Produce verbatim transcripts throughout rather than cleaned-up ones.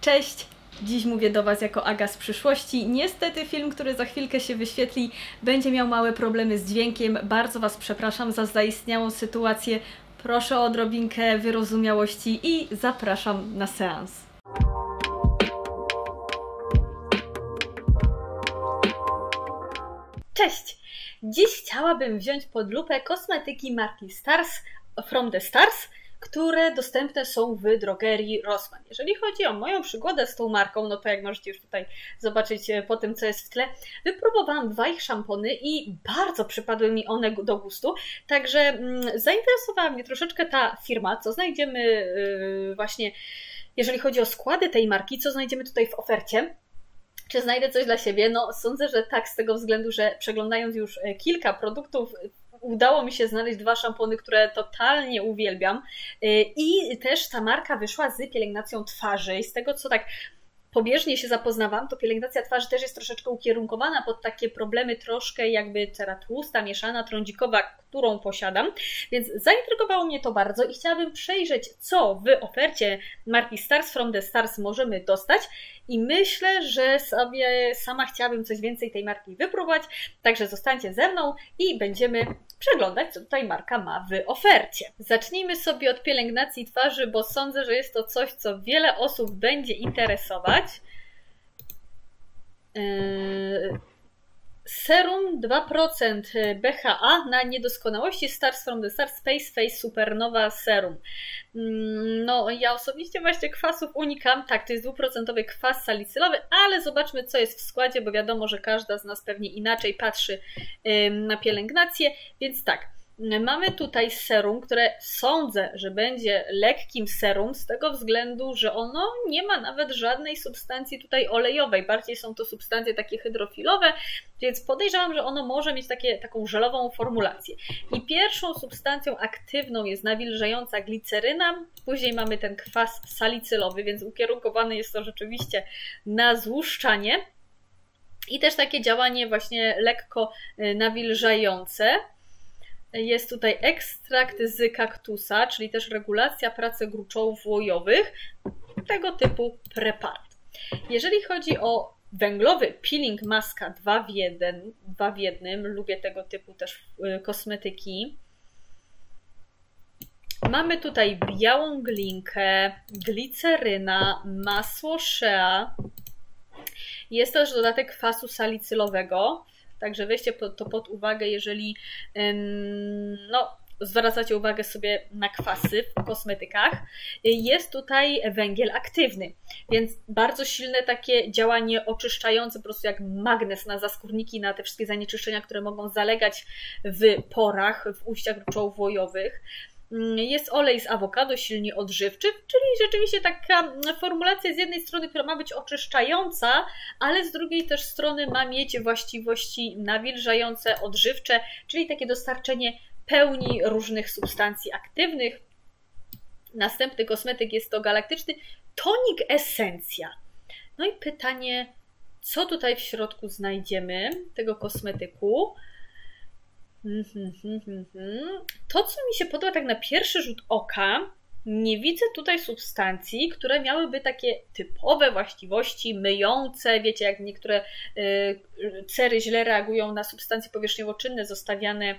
Cześć! Dziś mówię do Was jako Aga z przyszłości. Niestety film, który za chwilkę się wyświetli, będzie miał małe problemy z dźwiękiem. Bardzo Was przepraszam za zaistniałą sytuację. Proszę o odrobinkę wyrozumiałości i zapraszam na seans. Cześć! Dziś chciałabym wziąć pod lupę kosmetyki marki Stars, From the Stars, które dostępne są w drogerii Rossmann. Jeżeli chodzi o moją przygodę z tą marką, no to jak możecie już tutaj zobaczyć po tym, co jest w tle, wypróbowałam dwa ich szampony i bardzo przypadły mi one do gustu, także mm, zainteresowała mnie troszeczkę ta firma, co znajdziemy yy, właśnie, jeżeli chodzi o składy tej marki, co znajdziemy tutaj w ofercie. Czy znajdę coś dla siebie? No sądzę, że tak, z tego względu, że przeglądając już kilka produktów, udało mi się znaleźć dwa szampony, które totalnie uwielbiam. I też ta marka wyszła z pielęgnacją twarzy i z tego, co tak pobieżnie się zapoznawam, to pielęgnacja twarzy też jest troszeczkę ukierunkowana pod takie problemy troszkę jakby cera tłusta, mieszana, trądzikowa, którą posiadam, więc zaintrygowało mnie to bardzo i chciałabym przejrzeć, co w ofercie marki Stars From the Stars możemy dostać i myślę, że sobie sama chciałabym coś więcej tej marki wypróbować, także zostańcie ze mną i będziemy przeglądać, co tutaj marka ma w ofercie. Zacznijmy sobie od pielęgnacji twarzy, bo sądzę, że jest to coś, co wiele osób będzie interesować. Yy... Serum dwa procent B H A na niedoskonałości Stars From the Stars Space Face Supernova Serum. No ja osobiście właśnie kwasów unikam. Tak, to jest dwa procent kwas salicylowy, ale zobaczmy, co jest w składzie, bo wiadomo, że każda z nas pewnie inaczej patrzy na pielęgnację, więc tak. Mamy tutaj serum, które sądzę, że będzie lekkim serum z tego względu, że ono nie ma nawet żadnej substancji tutaj olejowej. Bardziej są to substancje takie hydrofilowe, więc podejrzewam, że ono może mieć takie, taką żelową formulację. I pierwszą substancją aktywną jest nawilżająca gliceryna, później mamy ten kwas salicylowy, więc ukierunkowany jest to rzeczywiście na złuszczanie. I też takie działanie właśnie lekko nawilżające. Jest tutaj ekstrakt z kaktusa, czyli też regulacja pracy gruczołów łojowych, tego typu preparat. Jeżeli chodzi o węglowy peeling maska dwa w jednym, lubię tego typu też kosmetyki. Mamy tutaj białą glinkę, gliceryna, masło shea. Jest też dodatek kwasu salicylowego. Także weźcie to pod uwagę, jeżeli no, zwracacie uwagę sobie na kwasy w kosmetykach. Jest tutaj węgiel aktywny, więc bardzo silne takie działanie oczyszczające, po prostu jak magnes na zaskórniki, na te wszystkie zanieczyszczenia, które mogą zalegać w porach, w ujściach gruczołów łojowych. Jest olej z awokado, silnie odżywczy, czyli rzeczywiście taka formulacja z jednej strony, która ma być oczyszczająca, ale z drugiej też strony ma mieć właściwości nawilżające, odżywcze, czyli takie dostarczenie pełni różnych substancji aktywnych. Następny kosmetyk jest to galaktyczny tonik esencja. No i pytanie, co tutaj w środku znajdziemy tego kosmetyku? To, co mi się podoba tak na pierwszy rzut oka, nie widzę tutaj substancji, które miałyby takie typowe właściwości myjące, wiecie, jak niektóre cery źle reagują na substancje powierzchniowo-czynne zostawiane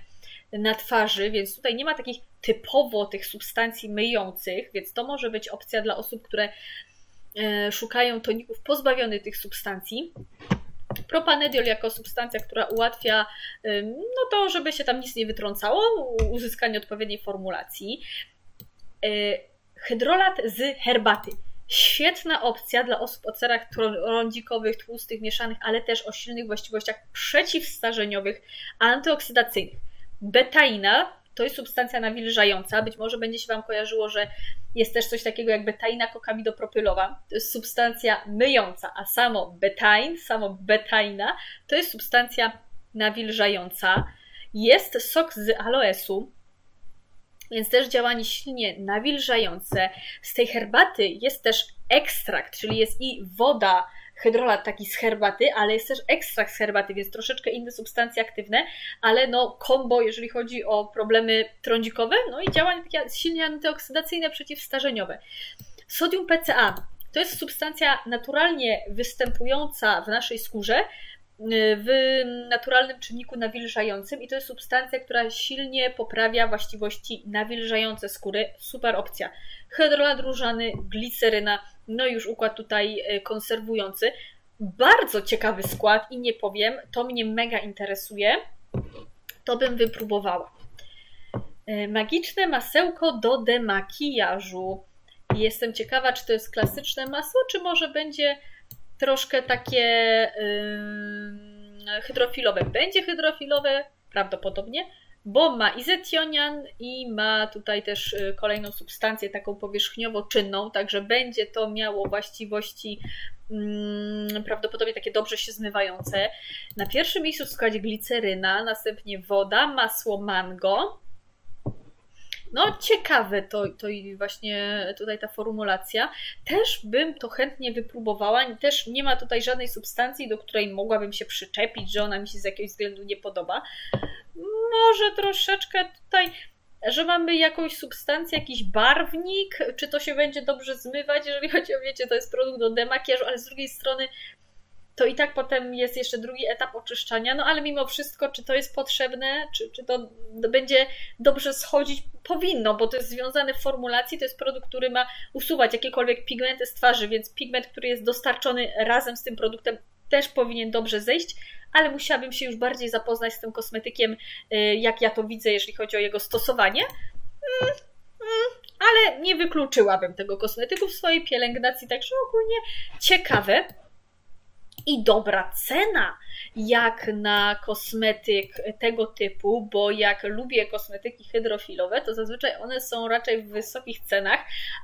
na twarzy, więc tutaj nie ma takich typowo tych substancji myjących, więc to może być opcja dla osób, które szukają toników pozbawionych tych substancji. Propanediol jako substancja, która ułatwia no to, żeby się tam nic nie wytrącało, uzyskanie odpowiedniej formulacji. Hydrolat z herbaty. Świetna opcja dla osób o cerach trądzikowych, tłustych, mieszanych, ale też o silnych właściwościach przeciwstarzeniowych, antyoksydacyjnych. Betaina to jest substancja nawilżająca. Być może będzie się Wam kojarzyło, że jest też coś takiego jak betaina kokamidopropylowa. To jest substancja myjąca, a samo betain, samo betaina to jest substancja nawilżająca. Jest sok z aloesu, więc też działanie silnie nawilżające. Z tej herbaty jest też ekstrakt, czyli jest i woda, hydrolat taki z herbaty, ale jest też ekstrakt z herbaty, więc troszeczkę inne substancje aktywne, ale no kombo, jeżeli chodzi o problemy trądzikowe, no i działanie takie silnie antyoksydacyjne, przeciwstarzeniowe. Sodium P C A, To jest substancja naturalnie występująca w naszej skórze w naturalnym czynniku nawilżającym i to jest substancja, która silnie poprawia właściwości nawilżające skóry. Super opcja. Hydrolat różany, gliceryna, no już układ tutaj konserwujący. Bardzo ciekawy skład i nie powiem, to mnie mega interesuje. To bym wypróbowała. Magiczne masełko do demakijażu. Jestem ciekawa, czy to jest klasyczne masło, czy może będzie troszkę takie yy, hydrofilowe. Będzie hydrofilowe prawdopodobnie, bo ma izetionian i ma tutaj też kolejną substancję taką powierzchniowo czynną, także będzie to miało właściwości yy, prawdopodobnie takie dobrze się zmywające. Na pierwszym miejscu w składzie gliceryna, następnie woda, masło mango. No ciekawe to, to i właśnie tutaj ta formulacja. Też bym to chętnie wypróbowała. Też nie ma tutaj żadnej substancji, do której mogłabym się przyczepić, że ona mi się z jakiegoś względu nie podoba. Może troszeczkę tutaj, że mamy jakąś substancję, jakiś barwnik, czy to się będzie dobrze zmywać, jeżeli chodzi o, wiecie, to jest produkt do demakijażu, ale z drugiej strony to i tak potem jest jeszcze drugi etap oczyszczania, no ale mimo wszystko, czy to jest potrzebne, czy, czy to będzie dobrze schodzić, powinno, bo to jest związane w formulacji, to jest produkt, który ma usuwać jakiekolwiek pigmenty z twarzy, więc pigment, który jest dostarczony razem z tym produktem, też powinien dobrze zejść, ale musiałabym się już bardziej zapoznać z tym kosmetykiem, jak ja to widzę, jeżeli chodzi o jego stosowanie. Mm, mm, ale nie wykluczyłabym tego kosmetyku w swojej pielęgnacji, także ogólnie ciekawe. I dobra cena jak na kosmetyk tego typu, bo jak lubię kosmetyki hydrofilowe, to zazwyczaj one są raczej w wysokich cenach,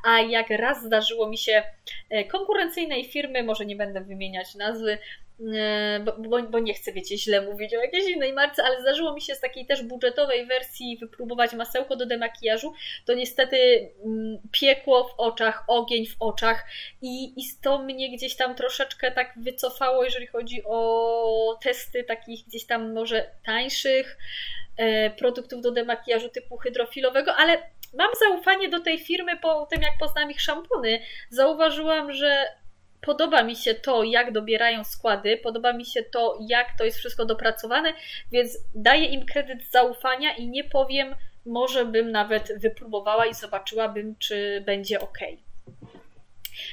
a jak raz zdarzyło mi się konkurencyjnej firmy, może nie będę wymieniać nazwy, Bo, bo, bo nie chcę, wiecie, źle mówić o jakiejś innej marce, ale zdarzyło mi się z takiej też budżetowej wersji wypróbować masełko do demakijażu, to niestety piekło w oczach, ogień w oczach i, i to mnie gdzieś tam troszeczkę tak wycofało, jeżeli chodzi o testy takich gdzieś tam może tańszych produktów do demakijażu typu hydrofilowego, ale mam zaufanie do tej firmy po tym, jak poznałam ich szampony. Zauważyłam, że podoba mi się to, jak dobierają składy, podoba mi się to, jak to jest wszystko dopracowane, więc daję im kredyt zaufania i nie powiem, może bym nawet wypróbowała i zobaczyłabym, czy będzie ok.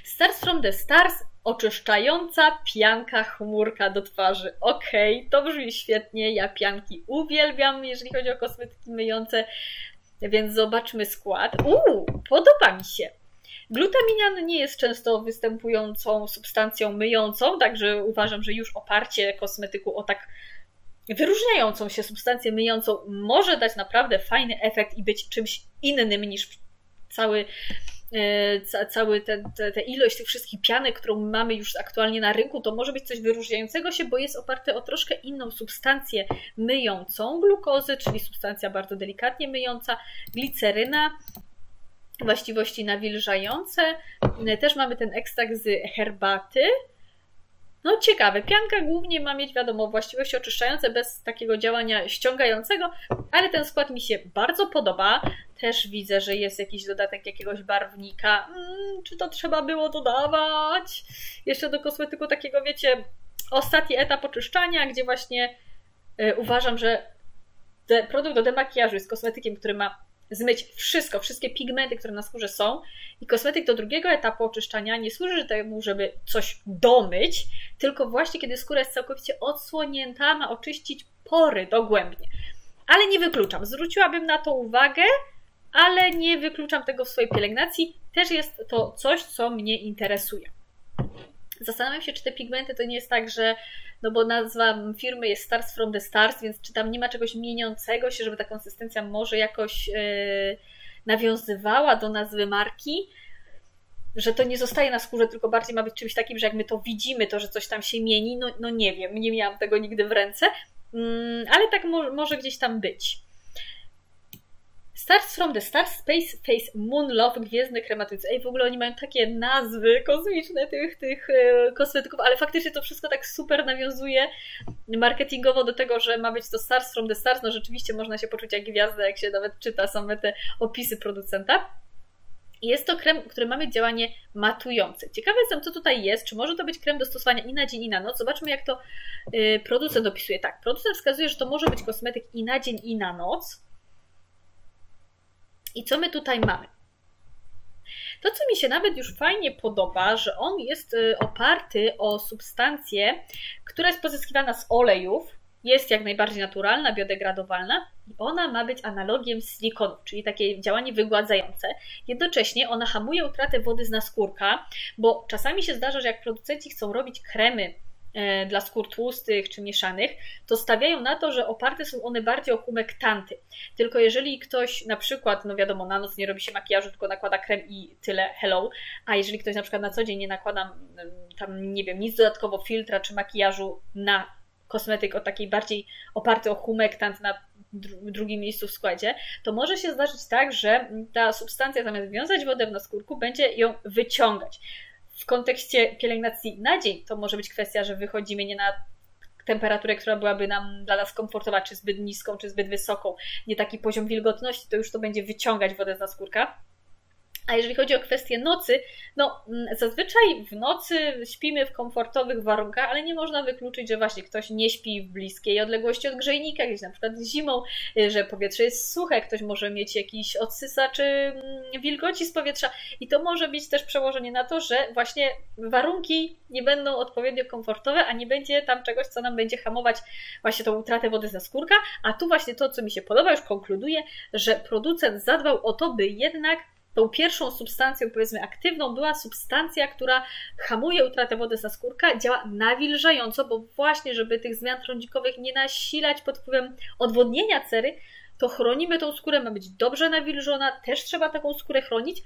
Stars From the Stars, oczyszczająca pianka chmurka do twarzy. Ok, to brzmi świetnie, ja pianki uwielbiam, jeżeli chodzi o kosmetyki myjące, więc zobaczmy skład. Uuu, podoba mi się. Glutaminian nie jest często występującą substancją myjącą, także uważam, że już oparcie kosmetyku o tak wyróżniającą się substancję myjącą może dać naprawdę fajny efekt i być czymś innym niż cały, ca, cały ten, te, te ilość tych wszystkich pianek, którą mamy już aktualnie na rynku. To może być coś wyróżniającego się, bo jest oparte o troszkę inną substancję myjącą, glukozy, czyli substancja bardzo delikatnie myjąca, gliceryna, właściwości nawilżające. Też mamy ten ekstrakt z herbaty. No ciekawe, pianka głównie ma mieć, wiadomo, właściwości oczyszczające bez takiego działania ściągającego, ale ten skład mi się bardzo podoba. Też widzę, że jest jakiś dodatek jakiegoś barwnika. Hmm, czy to trzeba było dodawać? Jeszcze do kosmetyku takiego, wiecie, ostatni etap oczyszczania, gdzie właśnie yy, uważam, że produkt do demakijażu jest kosmetykiem, który ma zmyć wszystko, wszystkie pigmenty, które na skórze są, i kosmetyk do drugiego etapu oczyszczania nie służy temu, żeby coś domyć, tylko właśnie kiedy skóra jest całkowicie odsłonięta, ma oczyścić pory dogłębnie. Ale nie wykluczam, zwróciłabym na to uwagę, ale nie wykluczam tego w swojej pielęgnacji, też jest to coś, co mnie interesuje. Zastanawiam się, czy te pigmenty to nie jest tak, że, no bo nazwa firmy jest Stars From the Stars, więc czy tam nie ma czegoś mieniącego się, żeby ta konsystencja może jakoś yy, nawiązywała do nazwy marki, że to nie zostaje na skórze, tylko bardziej ma być czymś takim, że jak my to widzimy, to że coś tam się mieni, no, no nie wiem, nie miałam tego nigdy w ręce, yy, ale tak mo może gdzieś tam być. Stars From the Stars, Space Face Moon Love, Gwiezdny Krematycy. Ej, w ogóle oni mają takie nazwy kosmiczne tych, tych kosmetyków, ale faktycznie to wszystko tak super nawiązuje marketingowo do tego, że ma być to Stars From the Stars. No rzeczywiście można się poczuć jak gwiazda, jak się nawet czyta same te opisy producenta. I jest to krem, który ma mieć działanie matujące. Ciekawa jestem, co tutaj jest. Czy może to być krem do stosowania i na dzień, i na noc? Zobaczmy, jak to producent opisuje. Tak, producent wskazuje, że to może być kosmetyk i na dzień, i na noc. I co my tutaj mamy? To, co mi się nawet już fajnie podoba, że on jest oparty o substancję, która jest pozyskiwana z olejów, jest jak najbardziej naturalna, biodegradowalna i ona ma być analogiem silikonu, czyli takie działanie wygładzające. Jednocześnie ona hamuje utratę wody z naskórka, bo czasami się zdarza, że jak producenci chcą robić kremy dla skór tłustych czy mieszanych, to stawiają na to, że oparte są one bardziej o humektanty. Tylko jeżeli ktoś na przykład, no wiadomo, na noc nie robi się makijażu, tylko nakłada krem i tyle, hello, a jeżeli ktoś na przykład na co dzień nie nakłada tam, nie wiem, nic dodatkowo filtra czy makijażu na kosmetyk o takiej bardziej oparty o humektant na drugim miejscu w składzie, to może się zdarzyć tak, że ta substancja zamiast wiązać wodę w naskórku, będzie ją wyciągać. W kontekście pielęgnacji na dzień to może być kwestia, że wychodzimy nie na temperaturę, która byłaby nam dla nas komfortowa, czy zbyt niską, czy zbyt wysoką, nie taki poziom wilgotności, to już to będzie wyciągać wodę z naskórka. A jeżeli chodzi o kwestię nocy, no zazwyczaj w nocy śpimy w komfortowych warunkach, ale nie można wykluczyć, że właśnie ktoś nie śpi w bliskiej odległości od grzejnika, gdzieś na przykład zimą, że powietrze jest suche, ktoś może mieć jakiś odsysa czy wilgoci z powietrza i to może być też przełożenie na to, że właśnie warunki nie będą odpowiednio komfortowe, a nie będzie tam czegoś, co nam będzie hamować właśnie tą utratę wody z naskórka, a tu właśnie to, co mi się podoba, już konkluduję, że producent zadbał o to, by jednak tą pierwszą substancją, powiedzmy aktywną, była substancja, która hamuje utratę wody z naskórka, działa nawilżająco, bo właśnie, żeby tych zmian trądzikowych nie nasilać pod wpływem odwodnienia cery, to chronimy tą skórę, ma być dobrze nawilżona, też trzeba taką skórę chronić,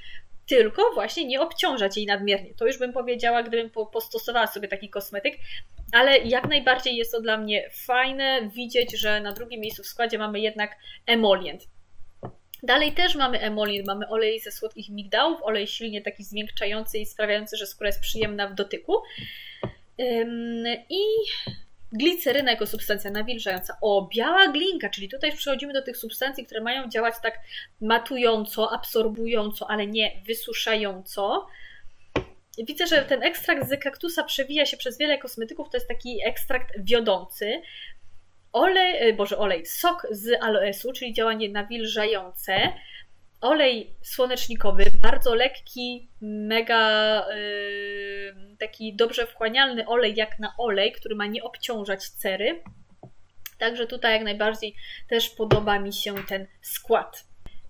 tylko właśnie nie obciążać jej nadmiernie. To już bym powiedziała, gdybym postosowała sobie taki kosmetyk, ale jak najbardziej jest to dla mnie fajne widzieć, że na drugim miejscu w składzie mamy jednak emolient. Dalej też mamy emolient, mamy olej ze słodkich migdałów, olej silnie taki zmiękczający i sprawiający, że skóra jest przyjemna w dotyku. Ym, I gliceryna jako substancja nawilżająca. O, biała glinka, czyli tutaj przechodzimy do tych substancji, które mają działać tak matująco, absorbująco, ale nie wysuszająco. Widzę, że ten ekstrakt z kaktusa przewija się przez wiele kosmetyków, to jest taki ekstrakt wiodący. Olej, boże olej, sok z aloesu, czyli działanie nawilżające, olej słonecznikowy, bardzo lekki, mega yy, taki dobrze wchłanialny olej jak na olej, który ma nie obciążać cery, także tutaj jak najbardziej też podoba mi się ten skład.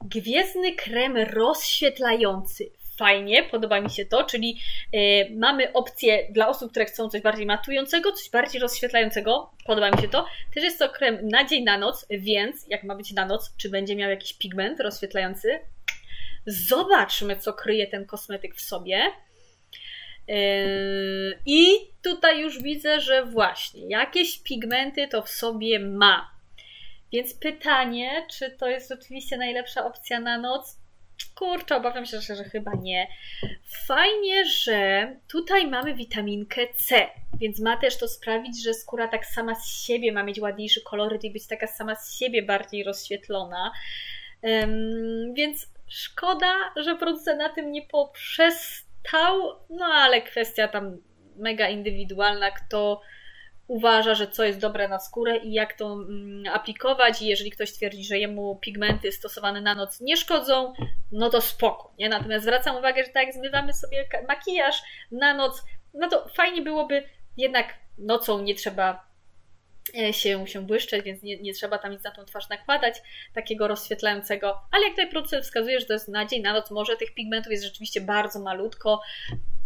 Gwiezdny krem rozświetlający. Fajnie, podoba mi się to, czyli yy, mamy opcję dla osób, które chcą coś bardziej matującego, coś bardziej rozświetlającego, podoba mi się to. Też jest to krem na dzień, na noc, więc jak ma być na noc, czy będzie miał jakiś pigment rozświetlający? Zobaczmy, co kryje ten kosmetyk w sobie. Yy, I tutaj już widzę, że właśnie jakieś pigmenty to w sobie ma. Więc pytanie, czy to jest rzeczywiście najlepsza opcja na noc? Kurczę, obawiam się, że, że chyba nie. Fajnie, że tutaj mamy witaminkę C, więc ma też to sprawić, że skóra tak sama z siebie ma mieć ładniejszy koloryt i być taka sama z siebie bardziej rozświetlona. Um, więc szkoda, że producent na tym nie poprzestał, no ale kwestia tam mega indywidualna, kto uważa, że co jest dobre na skórę i jak to mm, aplikować i jeżeli ktoś twierdzi, że jemu pigmenty stosowane na noc nie szkodzą, no to spoko, nie? Natomiast zwracam uwagę, że tak jak zmywamy sobie makijaż na noc, no to fajnie byłoby, jednak nocą nie trzeba się, się błyszczeć, więc nie, nie trzeba tam nic na tą twarz nakładać, takiego rozświetlającego, ale jak tutaj producent wskazuje, że to jest na dzień, na noc, może tych pigmentów jest rzeczywiście bardzo malutko.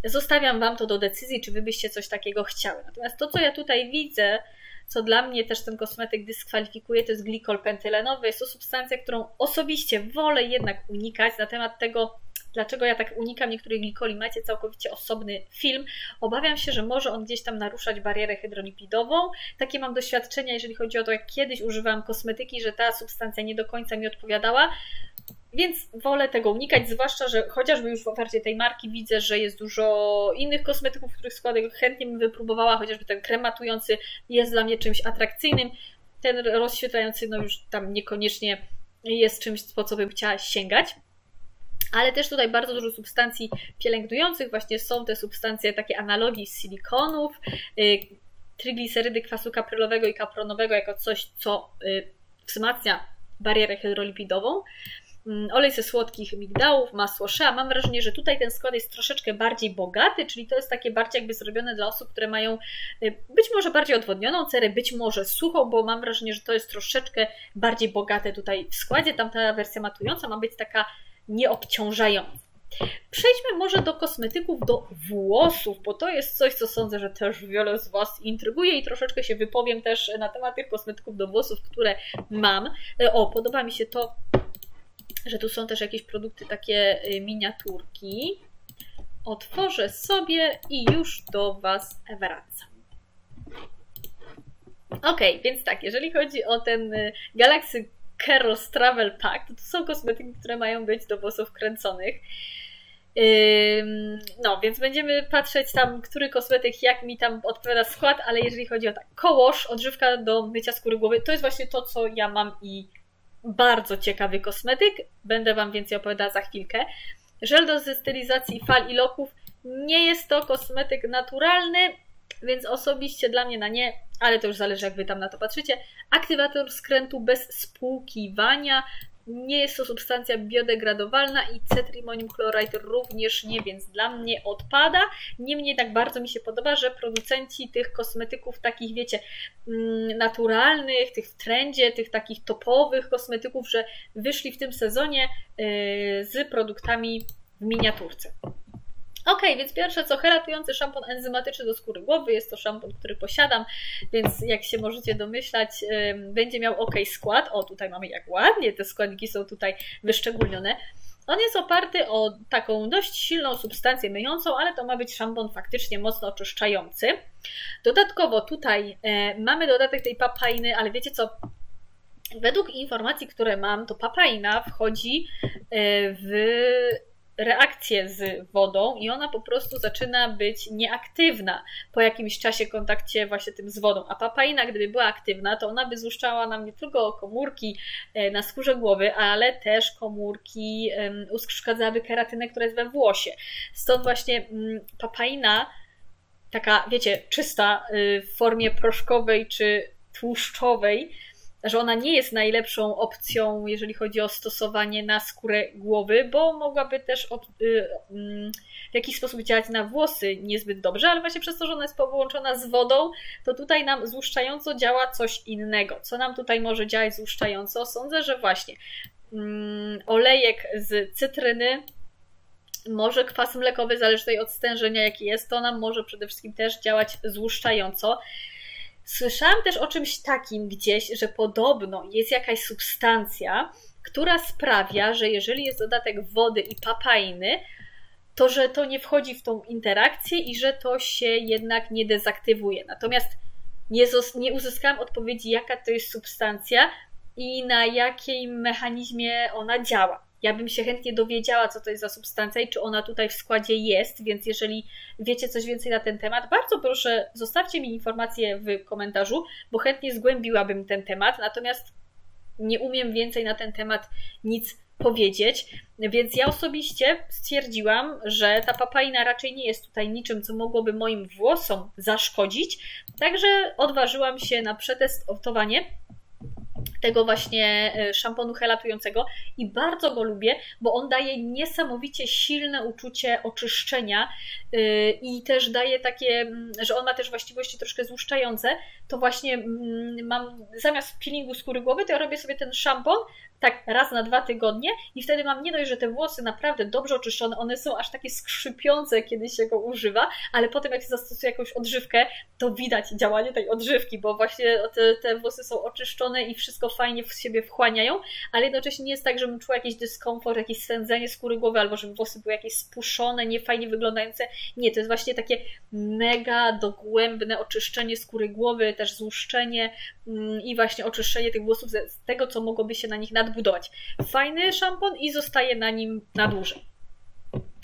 Zostawiam Wam to do decyzji, czy Wy byście coś takiego chciały. Natomiast to, co ja tutaj widzę, co dla mnie też ten kosmetyk dyskwalifikuje, to jest glikol pentylenowy. Jest to substancja, którą osobiście wolę jednak unikać. Na temat tego, dlaczego ja tak unikam niektórych glikoli, macie całkowicie osobny film. Obawiam się, że może on gdzieś tam naruszać barierę hydrolipidową. Takie mam doświadczenia, jeżeli chodzi o to, jak kiedyś używałam kosmetyki, że ta substancja nie do końca mi odpowiadała. Więc wolę tego unikać, zwłaszcza, że chociażby już w ofercie tej marki widzę, że jest dużo innych kosmetyków, których składek chętnie bym wypróbowała, chociażby ten krem matujący jest dla mnie czymś atrakcyjnym, ten rozświetlający no już tam niekoniecznie jest czymś, po co bym chciała sięgać. Ale też tutaj bardzo dużo substancji pielęgnujących. Właśnie są te substancje, takie analogi z silikonów, y, triglicerydy kwasu kaprylowego i kapronowego jako coś, co y, wzmacnia barierę hydrolipidową. Olej ze słodkich migdałów, masło shea. Mam wrażenie, że tutaj ten skład jest troszeczkę bardziej bogaty, czyli to jest takie bardziej jakby zrobione dla osób, które mają być może bardziej odwodnioną cerę, być może suchą, bo mam wrażenie, że to jest troszeczkę bardziej bogate tutaj w składzie. Tamta wersja matująca ma być taka nieobciążająca. Przejdźmy może do kosmetyków, do włosów, bo to jest coś, co sądzę, że też wiele z Was intryguje i troszeczkę się wypowiem też na temat tych kosmetyków do włosów, które mam. O, podoba mi się to, że tu są też jakieś produkty, takie miniaturki. Otworzę sobie i już do Was wracam. Ok, więc tak, jeżeli chodzi o ten Galaxy Kerose Travel Pack, to, to są kosmetyki, które mają być do włosów kręconych. No, więc będziemy patrzeć tam, który kosmetyk, jak mi tam odpowiada skład, ale jeżeli chodzi o tak, kołosz, odżywka do mycia skóry głowy, to jest właśnie to, co ja mam i bardzo ciekawy kosmetyk. Będę Wam więcej opowiadała za chwilkę. Żel do zestylizacji fal i loków. Nie jest to kosmetyk naturalny, więc osobiście dla mnie na nie, ale to już zależy, jak Wy tam na to patrzycie. Aktywator skrętu bez spłukiwania. Nie jest to substancja biodegradowalna i cetrimonium chloride również nie, więc dla mnie odpada. Niemniej tak bardzo mi się podoba, że producenci tych kosmetyków takich, wiecie, naturalnych, tych w trendzie, tych takich topowych kosmetyków, że wyszli w tym sezonie z produktami w miniaturce. Ok, więc pierwsze co, helatujący szampon enzymatyczny do skóry głowy, jest to szampon, który posiadam, więc jak się możecie domyślać, yy, będzie miał ok skład. O, tutaj mamy, jak ładnie te składniki są tutaj wyszczególnione. On jest oparty o taką dość silną substancję myjącą, ale to ma być szampon faktycznie mocno oczyszczający. Dodatkowo tutaj yy, mamy dodatek tej papainy, ale wiecie co? Według informacji, które mam, to papaina wchodzi yy, w reakcję z wodą i ona po prostu zaczyna być nieaktywna po jakimś czasie kontakcie właśnie tym z wodą, a papaina, gdyby była aktywna, to ona by złuszczała nam nie tylko komórki na skórze głowy, ale też komórki, uszkadzałaby keratynę, która jest we włosie. Stąd właśnie papaina, taka wiecie, czysta w formie proszkowej czy tłuszczowej, że ona nie jest najlepszą opcją, jeżeli chodzi o stosowanie na skórę głowy, bo mogłaby też w jakiś sposób działać na włosy niezbyt dobrze, ale właśnie przez to, że ona jest połączona z wodą, to tutaj nam złuszczająco działa coś innego. Co nam tutaj może działać złuszczająco? Sądzę, że właśnie olejek z cytryny, może kwas mlekowy, zależy tutaj od stężenia, jaki jest, to nam może przede wszystkim też działać złuszczająco. Słyszałam też o czymś takim gdzieś, że podobno jest jakaś substancja, która sprawia, że jeżeli jest dodatek wody i papainy, to że to nie wchodzi w tą interakcję i że to się jednak nie dezaktywuje. Natomiast nie, nie uzyskałam odpowiedzi, jaka to jest substancja i na jakim mechanizmie ona działa. Ja bym się chętnie dowiedziała, co to jest za substancja i czy ona tutaj w składzie jest, więc jeżeli wiecie coś więcej na ten temat, bardzo proszę, zostawcie mi informację w komentarzu, bo chętnie zgłębiłabym ten temat, natomiast nie umiem więcej na ten temat nic powiedzieć, więc ja osobiście stwierdziłam, że ta papaina raczej nie jest tutaj niczym, co mogłoby moim włosom zaszkodzić, także odważyłam się na przetestowanie tego właśnie szamponu helatującego i bardzo go lubię, bo on daje niesamowicie silne uczucie oczyszczenia i też daje takie, że on ma też właściwości troszkę złuszczające, to właśnie mam zamiast peelingu skóry głowy, to ja robię sobie ten szampon tak raz na dwa tygodnie i wtedy mam nie dość, że te włosy naprawdę dobrze oczyszczone, one są aż takie skrzypiące, kiedy się go używa, ale potem jak się zastosuje jakąś odżywkę, to widać działanie tej odżywki, bo właśnie te, te włosy są oczyszczone i wszystko fajnie w siebie wchłaniają, ale jednocześnie nie jest tak, żebym czuła jakiś dyskomfort, jakieś stędzenie skóry głowy, albo żeby włosy były jakieś spuszone, niefajnie wyglądające. Nie, to jest właśnie takie mega dogłębne oczyszczenie skóry głowy, też złuszczenie i właśnie oczyszczenie tych włosów z tego, co mogłoby się na nich nadbudować. Fajny szampon i zostaje na nim na dłużej.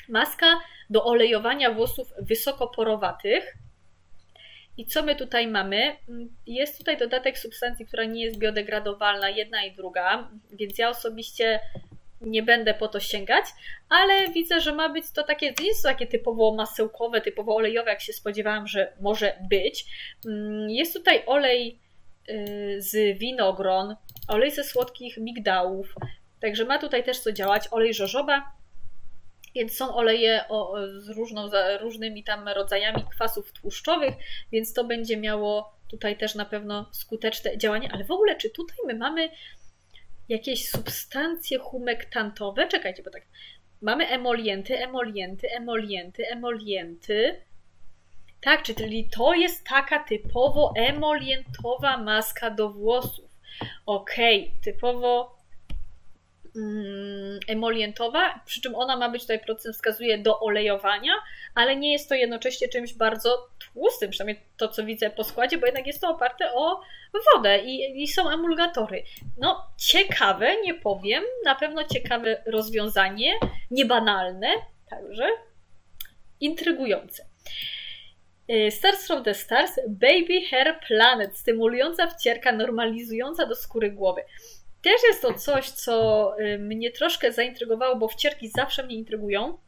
Maska do olejowania włosów wysokoporowatych. I co my tutaj mamy? Jest tutaj dodatek substancji, która nie jest biodegradowalna, jedna i druga, więc ja osobiście nie będę po to sięgać, ale widzę, że ma być to takie, nie jest to takie typowo masełkowe, typowo olejowe, jak się spodziewałam, że może być. Jest tutaj olej z winogron, olej ze słodkich migdałów, także ma tutaj też co działać, olej jojoba, więc są oleje o, z różną, różnymi tam rodzajami kwasów tłuszczowych, więc to będzie miało tutaj też na pewno skuteczne działanie. Ale w ogóle, czy tutaj my mamy jakieś substancje humektantowe? Czekajcie, bo tak, mamy emolienty, emolienty, emolienty, emolienty. Tak, czyli to jest taka typowo emolientowa maska do włosów. Okej, okay, typowo mm, emolientowa, przy czym ona ma być tutaj, procent wskazuje, do olejowania, ale nie jest to jednocześnie czymś bardzo tłustym, przynajmniej to, co widzę po składzie, bo jednak jest to oparte o wodę i, i są emulgatory. No, ciekawe, nie powiem, na pewno ciekawe rozwiązanie, niebanalne, także intrygujące. Stars from the Stars Baby Hair Planet, stymulująca wcierka, normalizująca do skóry głowy. Też jest to coś, co mnie troszkę zaintrygowało, bo wcierki zawsze mnie intrygują.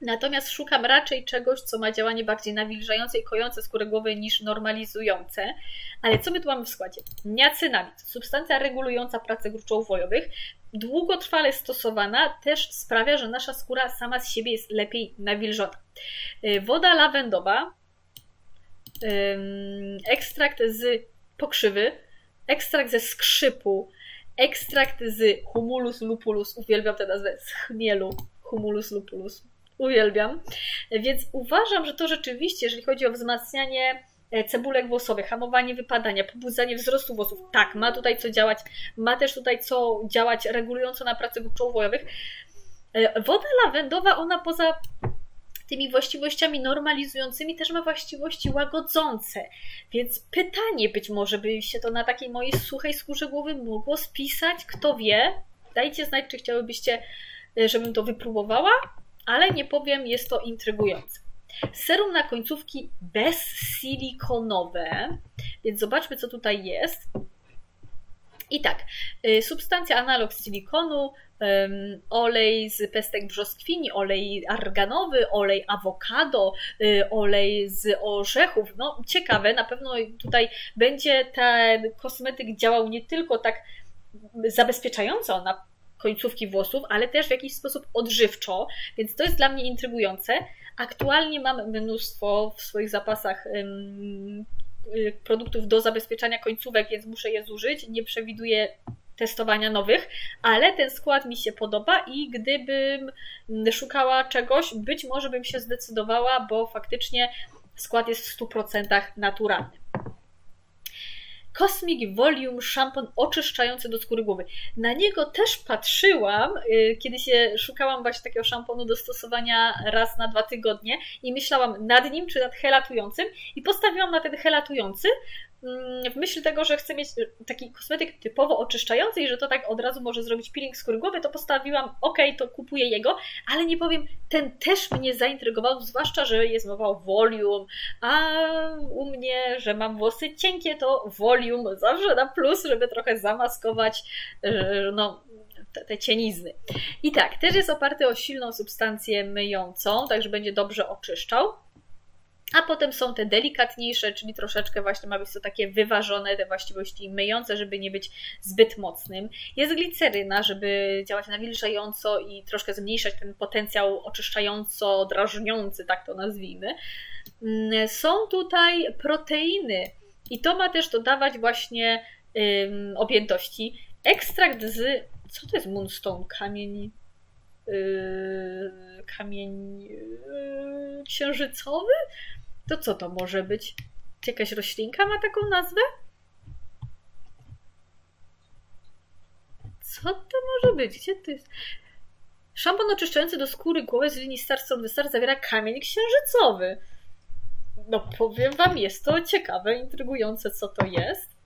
Natomiast szukam raczej czegoś, co ma działanie bardziej nawilżające i kojące skórę głowy niż normalizujące. Ale co my tu mamy w składzie? Niacynamid, substancja regulująca pracę gruczołów wojowych, długotrwale stosowana, też sprawia, że nasza skóra sama z siebie jest lepiej nawilżona. Woda lawendowa, ekstrakt z pokrzywy, ekstrakt ze skrzypu, ekstrakt z humulus lupulus, uwielbiam tę nazwę, z chmielu, humulus lupulus, uwielbiam. Więc uważam, że to rzeczywiście, jeżeli chodzi o wzmacnianie cebulek włosowych, hamowanie wypadania, pobudzanie wzrostu włosów, tak, ma tutaj co działać, ma też tutaj co działać regulująco na pracę gruczołów wojowych. Woda lawendowa, ona poza tymi właściwościami normalizującymi też ma właściwości łagodzące, więc pytanie, być może by się to na takiej mojej suchej skórze głowy mogło spisać, kto wie, dajcie znać, czy chciałybyście, żebym to wypróbowała, ale nie powiem, jest to intrygujące. Serum na końcówki bezsilikonowe, więc zobaczmy, co tutaj jest. I tak, substancja analog silikonu, olej z pestek brzoskwini, olej arganowy, olej awokado, olej z orzechów. No ciekawe, na pewno tutaj będzie ten kosmetyk działał nie tylko tak zabezpieczająco na końcówki włosów, ale też w jakiś sposób odżywczo, więc to jest dla mnie intrygujące. Aktualnie mam mnóstwo w swoich zapasach ym, y, produktów do zabezpieczania końcówek, więc muszę je zużyć. Nie przewiduję testowania nowych, ale ten skład mi się podoba i gdybym szukała czegoś, być może bym się zdecydowała, bo faktycznie skład jest w stu procentach naturalny. Cosmic Volume szampon oczyszczający do skóry głowy. Na niego też patrzyłam, kiedy się szukałam właśnie takiego szamponu do stosowania raz na dwa tygodnie i myślałam nad nim czy nad helatującym i postawiłam na ten helatujący w myśl tego, że chcę mieć taki kosmetyk typowo oczyszczający i że to tak od razu może zrobić peeling skóry głowy, to postawiłam, ok, to kupuję jego, ale nie powiem, ten też mnie zaintrygował, zwłaszcza, że jest mowa o volume, a u mnie, że mam włosy cienkie, to volume zawsze na plus, żeby trochę zamaskować no, te cienizny. I tak, też jest oparty o silną substancję myjącą, także będzie dobrze oczyszczał. A potem są te delikatniejsze, czyli troszeczkę właśnie ma być to takie wyważone, te właściwości myjące, żeby nie być zbyt mocnym. Jest gliceryna, żeby działać nawilżająco i troszkę zmniejszać ten potencjał oczyszczająco drażniący, tak to nazwijmy. Są tutaj proteiny i to ma też dodawać właśnie um, objętości. Ekstrakt z... co to jest Moonstone? Kamień... Yy, kamień yy, księżycowy? To co to może być? Czy jakaś roślinka ma taką nazwę? Co to może być? Gdzie to jest? Szampon oczyszczający do skóry głowy z linii Stars from the Stars zawiera kamień księżycowy. No powiem wam, jest to ciekawe, intrygujące, co to jest.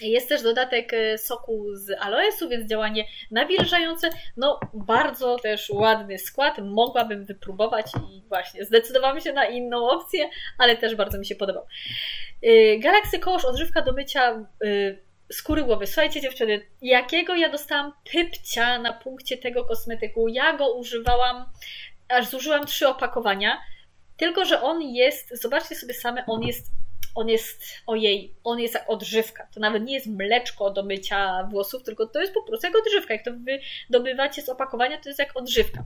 Jest też dodatek soku z aloesu, więc działanie nawilżające. No bardzo też ładny skład, mogłabym wypróbować i właśnie zdecydowałam się na inną opcję, ale też bardzo mi się podobał. Galaxy Kosh, odżywka do mycia z kury głowy. Słuchajcie dziewczyny, jakiego ja dostałam pypcia na punkcie tego kosmetyku. Ja go używałam, aż zużyłam trzy opakowania. Tylko że on jest, zobaczcie sobie same, on jest, on jest, ojej, on jest jak odżywka. To nawet nie jest mleczko do mycia włosów, tylko to jest po prostu jak odżywka. Jak to wydobywacie z opakowania, to jest jak odżywka.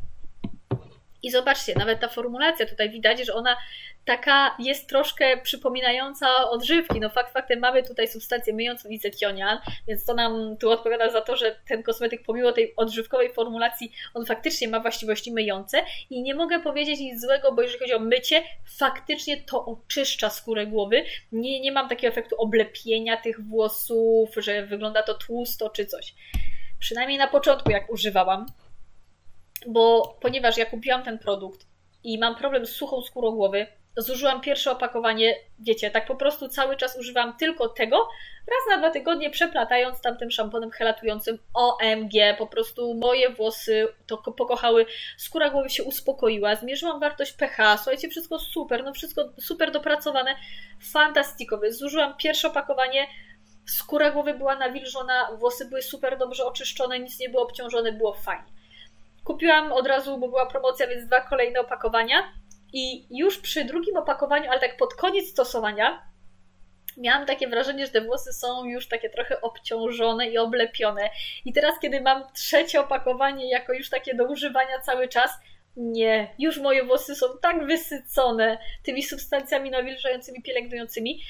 I zobaczcie, nawet ta formulacja tutaj widać, że ona taka jest troszkę przypominająca odżywki. No fakt faktem mamy tutaj substancję myjącą i zekionian, więc to nam tu odpowiada za to, że ten kosmetyk pomimo tej odżywkowej formulacji, on faktycznie ma właściwości myjące i nie mogę powiedzieć nic złego, bo jeżeli chodzi o mycie, faktycznie to oczyszcza skórę głowy. Nie, nie mam takiego efektu oblepienia tych włosów, że wygląda to tłusto czy coś. Przynajmniej na początku jak używałam. Bo ponieważ ja kupiłam ten produkt i mam problem z suchą skórą głowy, zużyłam pierwsze opakowanie, wiecie, tak po prostu cały czas używam tylko tego, raz na dwa tygodnie przeplatając tamtym szamponem helatującym. O M G, po prostu moje włosy to pokochały, skóra głowy się uspokoiła, zmierzyłam wartość pH, słuchajcie, wszystko super, no wszystko super dopracowane, fantastikowe. Zużyłam pierwsze opakowanie, skóra głowy była nawilżona, włosy były super dobrze oczyszczone, nic nie było obciążone, było fajnie. Kupiłam od razu, bo była promocja, więc dwa kolejne opakowania i już przy drugim opakowaniu, ale tak pod koniec stosowania, miałam takie wrażenie, że te włosy są już takie trochę obciążone i oblepione. I teraz, kiedy mam trzecie opakowanie jako już takie do używania cały czas, nie, już moje włosy są tak wysycone tymi substancjami nawilżającymi, pielęgnującymi,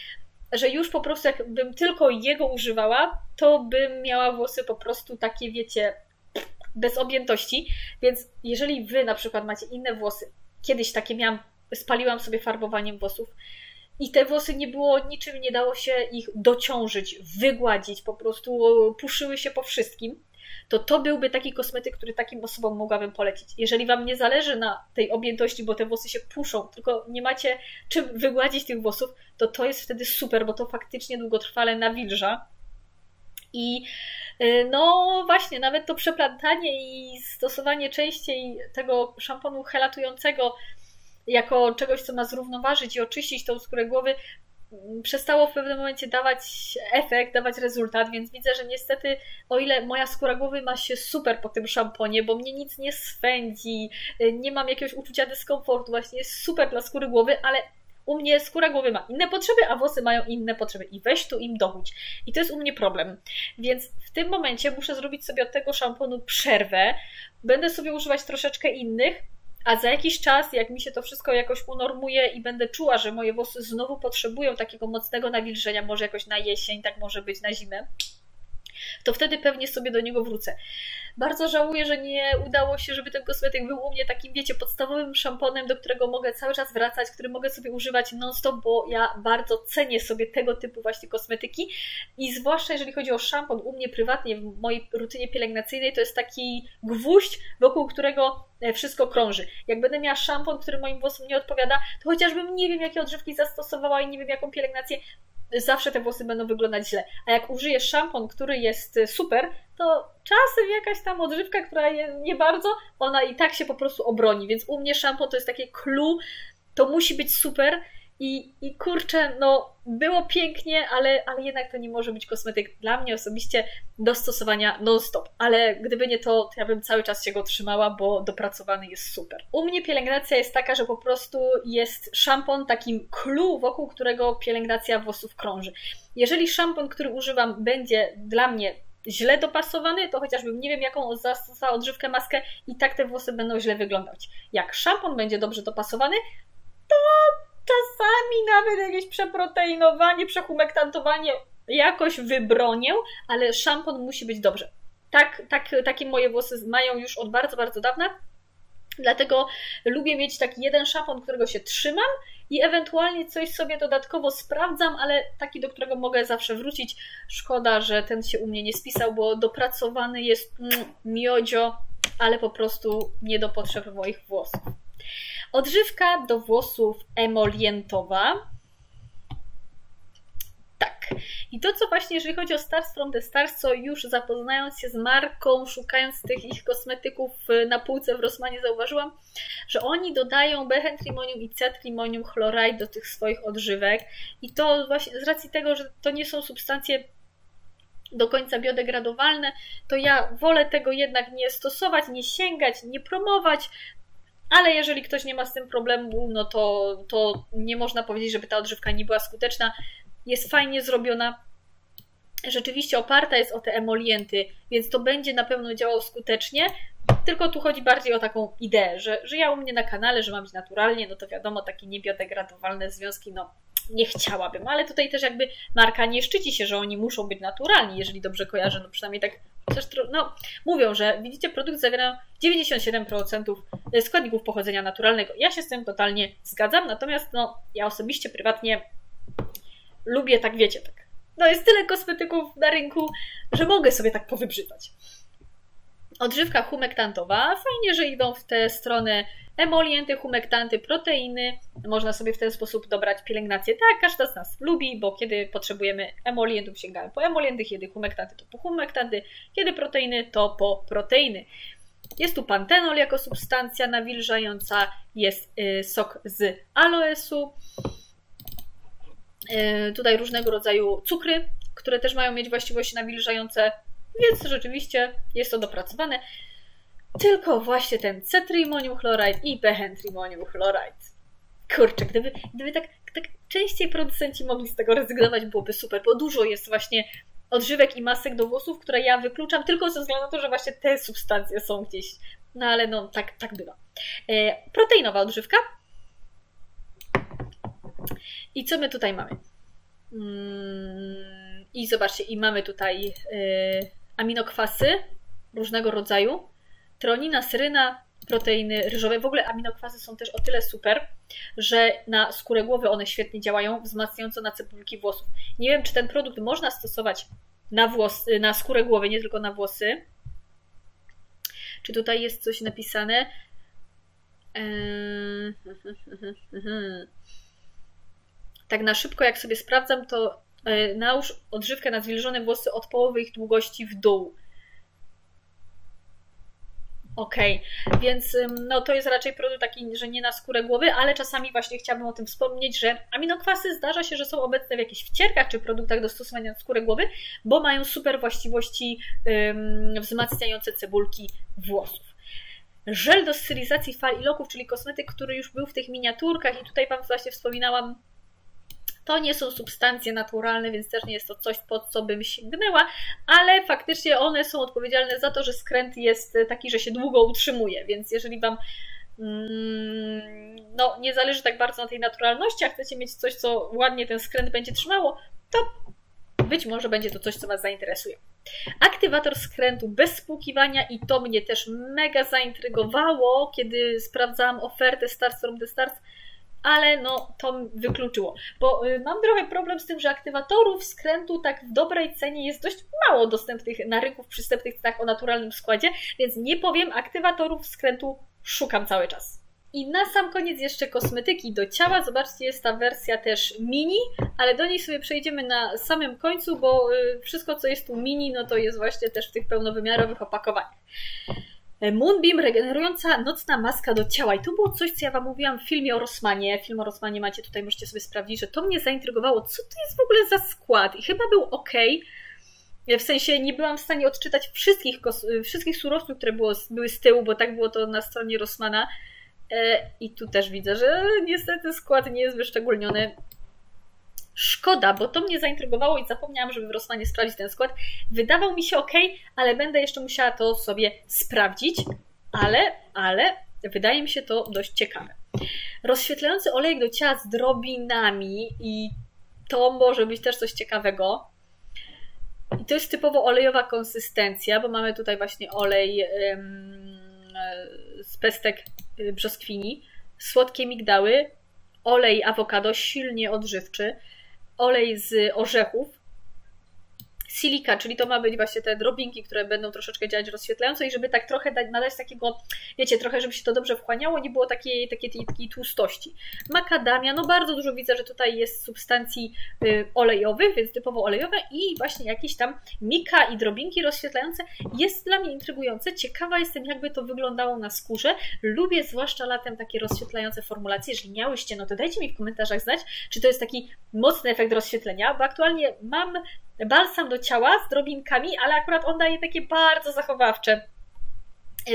że już po prostu jakbym tylko jego używała, to bym miała włosy po prostu takie, wiecie, bez objętości, więc jeżeli Wy na przykład macie inne włosy, kiedyś takie miałam, spaliłam sobie farbowaniem włosów i te włosy nie było, niczym nie dało się ich dociążyć, wygładzić, po prostu puszyły się po wszystkim, to to byłby taki kosmetyk, który takim osobom mogłabym polecić. Jeżeli Wam nie zależy na tej objętości, bo te włosy się puszą, tylko nie macie czym wygładzić tych włosów, to to jest wtedy super, bo to faktycznie długotrwale nawilża. I no właśnie, nawet to przeplatanie i stosowanie częściej tego szamponu helatującego jako czegoś, co ma zrównoważyć i oczyścić tą skórę głowy, przestało w pewnym momencie dawać efekt, dawać rezultat, więc widzę, że niestety o ile moja skóra głowy ma się super po tym szamponie, bo mnie nic nie swędzi, nie mam jakiegoś uczucia dyskomfortu, właśnie jest super dla skóry głowy, ale u mnie skóra głowy ma inne potrzeby, a włosy mają inne potrzeby i weź tu im dochódź. I to jest u mnie problem. Więc w tym momencie muszę zrobić sobie od tego szamponu przerwę. Będę sobie używać troszeczkę innych, a za jakiś czas, jak mi się to wszystko jakoś unormuje i będę czuła, że moje włosy znowu potrzebują takiego mocnego nawilżenia, może jakoś na jesień, tak może być na zimę, to wtedy pewnie sobie do niego wrócę. Bardzo żałuję, że nie udało się, żeby ten kosmetyk był u mnie takim, wiecie, podstawowym szamponem, do którego mogę cały czas wracać, który mogę sobie używać non-stop, bo ja bardzo cenię sobie tego typu właśnie kosmetyki i zwłaszcza jeżeli chodzi o szampon, u mnie prywatnie, w mojej rutynie pielęgnacyjnej to jest taki gwóźdź, wokół którego wszystko krąży. Jak będę miała szampon, który moim włosom nie odpowiada, to chociażbym nie wiem, jakie odżywki zastosowała i nie wiem, jaką pielęgnację, zawsze te włosy będą wyglądać źle. A jak użyjesz szampon, który jest super, to czasem jakaś tam odżywka, która nie bardzo, ona i tak się po prostu obroni. Więc u mnie szampon to jest takie clue, to musi być super i, i kurczę, no było pięknie, ale, ale jednak to nie może być kosmetyk dla mnie osobiście do stosowania non-stop. Ale gdyby nie to, to ja bym cały czas się go trzymała, bo dopracowany jest super. U mnie pielęgnacja jest taka, że po prostu jest szampon takim clue, wokół którego pielęgnacja włosów krąży. Jeżeli szampon, który używam, będzie dla mnie źle dopasowany, to chociażbym nie wiem jaką zastosowała odżywkę, maskę i tak te włosy będą źle wyglądać. Jak szampon będzie dobrze dopasowany, to czasami nawet jakieś przeproteinowanie, przehumektantowanie jakoś wybronię, ale szampon musi być dobrze. Tak, tak, takie moje włosy mają już od bardzo, bardzo dawna, dlatego lubię mieć taki jeden szampon, którego się trzymam i ewentualnie coś sobie dodatkowo sprawdzam, ale taki, do którego mogę zawsze wrócić. Szkoda, że ten się u mnie nie spisał, bo dopracowany jest miodzio, ale po prostu nie do potrzeb moich włosów. Odżywka do włosów emolientowa. Tak. I to, co właśnie, jeżeli chodzi o Stars From the Stars, co już zapoznając się z marką, szukając tych ich kosmetyków na półce w Rossmanie, zauważyłam, że oni dodają behentrimonium i cetrimonium chloride do tych swoich odżywek. I to właśnie z racji tego, że to nie są substancje do końca biodegradowalne, to ja wolę tego jednak nie stosować, nie sięgać, nie promować, ale jeżeli ktoś nie ma z tym problemu, no to, to nie można powiedzieć, żeby ta odżywka nie była skuteczna. Jest fajnie zrobiona, rzeczywiście oparta jest o te emolienty, więc to będzie na pewno działało skutecznie, tylko tu chodzi bardziej o taką ideę, że, że ja u mnie na kanale, że mam być naturalnie, no to wiadomo, takie niebiodegradowalne związki, no nie chciałabym, ale tutaj też jakby marka nie szczyci się, że oni muszą być naturalni, jeżeli dobrze kojarzę, no przynajmniej tak też, no mówią, że widzicie, produkt zawiera dziewięćdziesiąt siedem procent składników pochodzenia naturalnego. Ja się z tym totalnie zgadzam, natomiast no ja osobiście, prywatnie lubię, tak wiecie, tak. No jest tyle kosmetyków na rynku, że mogę sobie tak powybrzydzać. Odżywka humektantowa. Fajnie, że idą w tę stronę emolienty, humektanty, proteiny. Można sobie w ten sposób dobrać pielęgnację. Tak, każda z nas lubi, bo kiedy potrzebujemy emolientów, sięgamy po emolienty, kiedy humektanty, to po humektanty, kiedy proteiny, to po proteiny. Jest tu pantenol jako substancja nawilżająca, jest yy, sok z aloesu. Yy, tutaj różnego rodzaju cukry, które też mają mieć właściwości nawilżające, więc rzeczywiście jest to dopracowane. Tylko właśnie ten C-trimonium chloride i B-trimonium chloride. Kurczę, gdyby, gdyby tak, tak częściej producenci mogli z tego rezygnować, byłoby super, bo dużo jest właśnie odżywek i masek do włosów, które ja wykluczam tylko ze względu na to, że właśnie te substancje są gdzieś. No ale no, tak, tak bywa. Yy, proteinowa odżywka. I co my tutaj mamy? Mm, I zobaczcie, i mamy tutaj y, aminokwasy różnego rodzaju. Treonina, seryna, proteiny ryżowe. W ogóle aminokwasy są też o tyle super, że na skórę głowy one świetnie działają, wzmacniająco na cebulki włosów. Nie wiem, czy ten produkt można stosować na, włos, na skórę głowy, nie tylko na włosy. Czy tutaj jest coś napisane? Yy, yy, yy, yy, yy. Tak na szybko, jak sobie sprawdzam, to yy, nałóż odżywkę na zwilżone włosy od połowy ich długości w dół. Okej, okay. Więc yy, no, to jest raczej produkt taki, że nie na skórę głowy, ale czasami właśnie chciałabym o tym wspomnieć, że aminokwasy zdarza się, że są obecne w jakichś wcierkach czy produktach do stosowania na skórę głowy, bo mają super właściwości yy, wzmacniające cebulki włosów. Żel do stylizacji fal i loków, czyli kosmetyk, który już był w tych miniaturkach i tutaj Wam właśnie wspominałam, to nie są substancje naturalne, więc też nie jest to coś, po co bym sięgnęła, ale faktycznie one są odpowiedzialne za to, że skręt jest taki, że się długo utrzymuje, więc jeżeli Wam mm, no, nie zależy tak bardzo na tej naturalności, a chcecie mieć coś, co ładnie ten skręt będzie trzymało, to być może będzie to coś, co Was zainteresuje. Aktywator skrętu bez spłukiwania i to mnie też mega zaintrygowało, kiedy sprawdzałam ofertę Stars From the Stars, ale no to wykluczyło, bo mam trochę problem z tym, że aktywatorów skrętu tak w dobrej cenie jest dość mało dostępnych na rynku w przystępnych cenach o naturalnym składzie, więc nie powiem, aktywatorów skrętu szukam cały czas. I na sam koniec jeszcze kosmetyki do ciała. Zobaczcie, jest ta wersja też mini, ale do niej sobie przejdziemy na samym końcu, bo wszystko, co jest tu mini, no to jest właśnie też w tych pełnowymiarowych opakowaniach. Moonbeam, regenerująca nocna maska do ciała. I to było coś, co ja Wam mówiłam w filmie o Rossmanie. Film o Rossmanie macie tutaj, możecie sobie sprawdzić, że to mnie zaintrygowało. Co to jest w ogóle za skład? I chyba był ok. W sensie nie byłam w stanie odczytać wszystkich, wszystkich surowców, które było, były z tyłu, bo tak było to na stronie Rossmana. I tu też widzę, że niestety skład nie jest wyszczególniony. Szkoda, bo to mnie zaintrygowało i zapomniałam, żeby w Rossmanie sprawdzić ten skład. Wydawał mi się ok, ale będę jeszcze musiała to sobie sprawdzić, ale, ale wydaje mi się to dość ciekawe. Rozświetlający olejek do ciała z drobinami i to może być też coś ciekawego. I to jest typowo olejowa konsystencja, bo mamy tutaj właśnie olej ym, z pestek brzoskwini, słodkie migdały, olej awokado, silnie odżywczy, olej z orzechów, silika, czyli to ma być właśnie te drobinki, które będą troszeczkę działać rozświetlająco i żeby tak trochę dać, nadać takiego, wiecie, trochę, żeby się to dobrze wchłaniało, nie było takiej, takiej, takiej tłustości. Makadamia, no bardzo dużo widzę, że tutaj jest substancji olejowych, więc typowo olejowe i właśnie jakieś tam mika i drobinki rozświetlające. Jest dla mnie intrygujące, ciekawa jestem, jakby to wyglądało na skórze. Lubię zwłaszcza latem takie rozświetlające formulacje. Jeżeli miałyście, no to dajcie mi w komentarzach znać, czy to jest taki mocny efekt rozświetlenia, bo aktualnie mam balsam do ciała z drobinkami, ale akurat on daje takie bardzo zachowawcze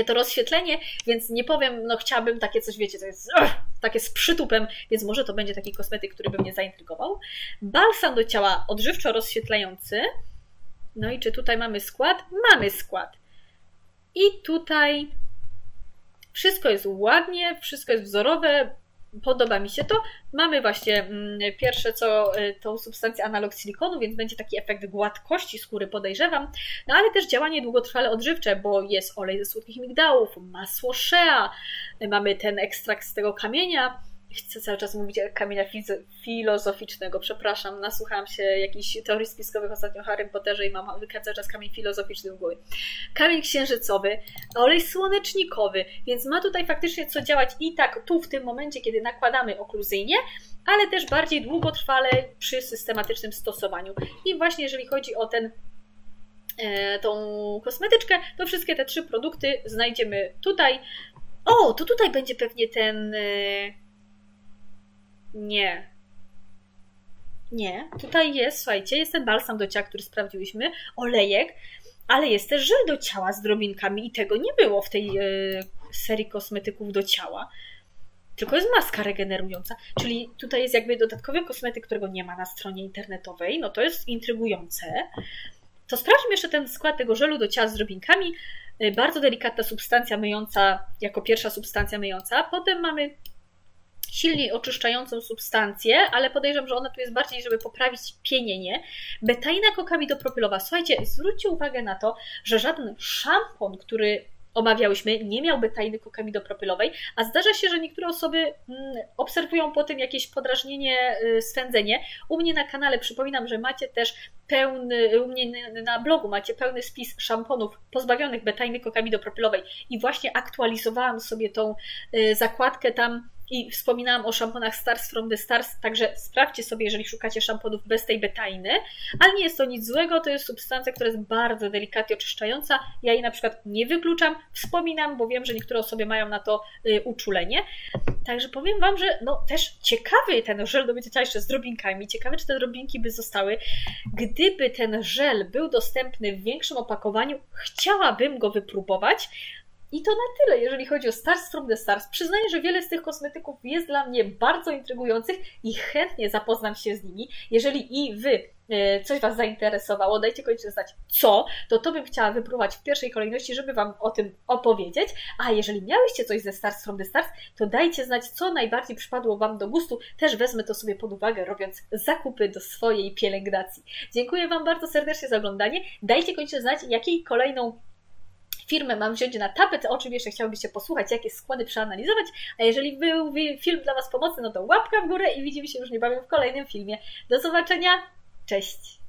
to rozświetlenie, więc nie powiem, no chciałabym takie coś, wiecie, to jest uh, takie z przytupem, więc może to będzie taki kosmetyk, który by mnie zaintrygował. Balsam do ciała odżywczo rozświetlający. No i czy tutaj mamy skład? Mamy skład. I tutaj wszystko jest ładnie, wszystko jest wzorowe, podoba mi się to. Mamy właśnie pierwsze co tą substancję analog silikonu, więc będzie taki efekt gładkości skóry, podejrzewam. No ale też działanie długotrwale odżywcze, bo jest olej ze słodkich migdałów, masło shea, mamy ten ekstrakt z tego kamienia. Chcę cały czas mówić kamienia filozoficznego, przepraszam, nasłuchałam się jakichś teorii spiskowych ostatnio o Harrym Potterze i mam cały czas kamień filozoficzny w głowie. Kamień księżycowy, olej słonecznikowy, więc ma tutaj faktycznie co działać i tak tu w tym momencie, kiedy nakładamy okluzyjnie, ale też bardziej długotrwale przy systematycznym stosowaniu. I właśnie jeżeli chodzi o ten tą kosmetyczkę, to wszystkie te trzy produkty znajdziemy tutaj. O, to tutaj będzie pewnie ten... Nie, nie, tutaj jest, słuchajcie, jest ten balsam do ciała, który sprawdziłyśmy, olejek, ale jest też żel do ciała z drobinkami i tego nie było w tej yy, serii kosmetyków do ciała, tylko jest maska regenerująca, czyli tutaj jest jakby dodatkowy kosmetyk, którego nie ma na stronie internetowej, no to jest intrygujące. To sprawdźmy jeszcze ten skład tego żelu do ciała z drobinkami, yy, bardzo delikatna substancja myjąca, jako pierwsza substancja myjąca, potem mamy... silniej oczyszczającą substancję, ale podejrzewam, że ona tu jest bardziej, żeby poprawić pienienie. Betaina kokabidopropylowa. Słuchajcie, zwróćcie uwagę na to, że żaden szampon, który omawiałyśmy, nie miał betainy kokabidopropylowej, a zdarza się, że niektóre osoby obserwują po tym jakieś podrażnienie, swędzenie. U mnie na kanale, przypominam, że macie też pełny, u mnie na blogu macie pełny spis szamponów pozbawionych betainy kokabidopropylowej i właśnie aktualizowałam sobie tą zakładkę tam i wspominałam o szamponach Stars From the Stars, także sprawdźcie sobie, jeżeli szukacie szamponów bez tej betainy, ale nie jest to nic złego, to jest substancja, która jest bardzo delikatnie oczyszczająca, ja jej na przykład nie wykluczam, wspominam, bo wiem, że niektóre osoby mają na to y, uczulenie, także powiem Wam, że no też ciekawy ten żel do mycia jeszcze z drobinkami, ciekawe czy te drobinki by zostały, gdyby ten żel był dostępny w większym opakowaniu, chciałabym go wypróbować. I to na tyle, jeżeli chodzi o Stars From the Stars. Przyznaję, że wiele z tych kosmetyków jest dla mnie bardzo intrygujących i chętnie zapoznam się z nimi. Jeżeli i Wy coś Was zainteresowało, dajcie koniecznie znać co, to to bym chciała wypróbować w pierwszej kolejności, żeby Wam o tym opowiedzieć. A jeżeli miałyście coś ze Stars From the Stars, to dajcie znać, co najbardziej przypadło Wam do gustu. Też wezmę to sobie pod uwagę, robiąc zakupy do swojej pielęgnacji. Dziękuję Wam bardzo serdecznie za oglądanie. Dajcie koniecznie znać, jakiej kolejną firmę mam wziąć na tapet, o czym jeszcze chciałbyście posłuchać, jakie składy przeanalizować, a jeżeli był film dla Was pomocny, no to łapka w górę i widzimy się już niebawem w kolejnym filmie. Do zobaczenia, cześć!